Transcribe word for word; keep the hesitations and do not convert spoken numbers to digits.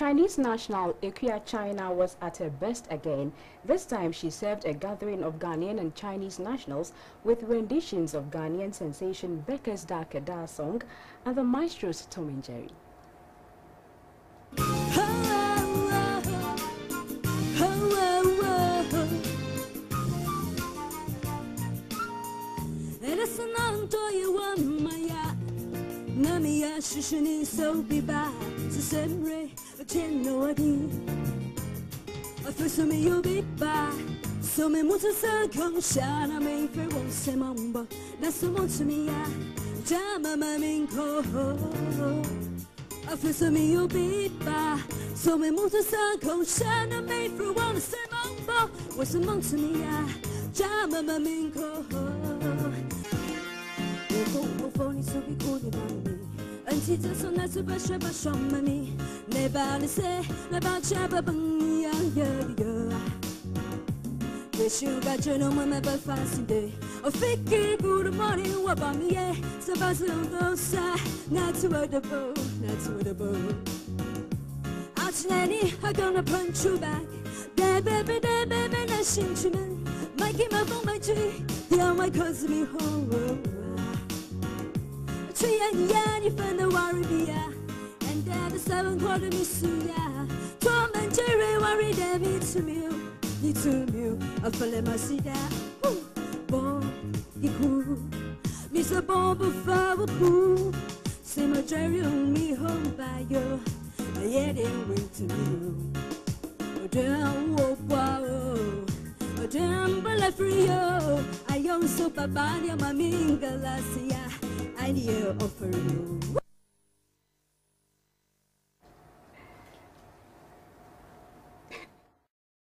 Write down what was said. Chinese national Akua China was at her best again. This time she served a gathering of Ghanaian and Chinese nationals with renditions of Ghanaian sensation Becca's Daakedaa song and the maestro's Tom and Jerry. Shishini so be bad to send re a chin no a first me you be bad so me muta sa come shana me for one semamba that's so much to me ya jama maminko a first me you be bad so me muta sa come shana me for one semamba what's a month to me ya jama maminko you go for me so be good. Until so nice to brush up on me, never say about Jababang, young girl. Wish you got your no one ever fasting day. A fake good morning, what about me? So fast, not to work the boat, not to the boat. Out, Nanny, I'm gonna punch you back. There, baby, there, baby, nation to me. My game up on my tree, yeah, my cousin, me home. And yeah, you find the warrior, and then the seven called me Suya. Tom and Jerry worried them, it's a meal, it's a meal. I fell in my seat, bomb, he cool. Mister Bomb of Flower Pool, say my Jerry on me home by you. I yet in winter, oh, damn, oh, wow, oh, damn, but I free you. I also, Papa, your mammy, Galacia. I need you offer you.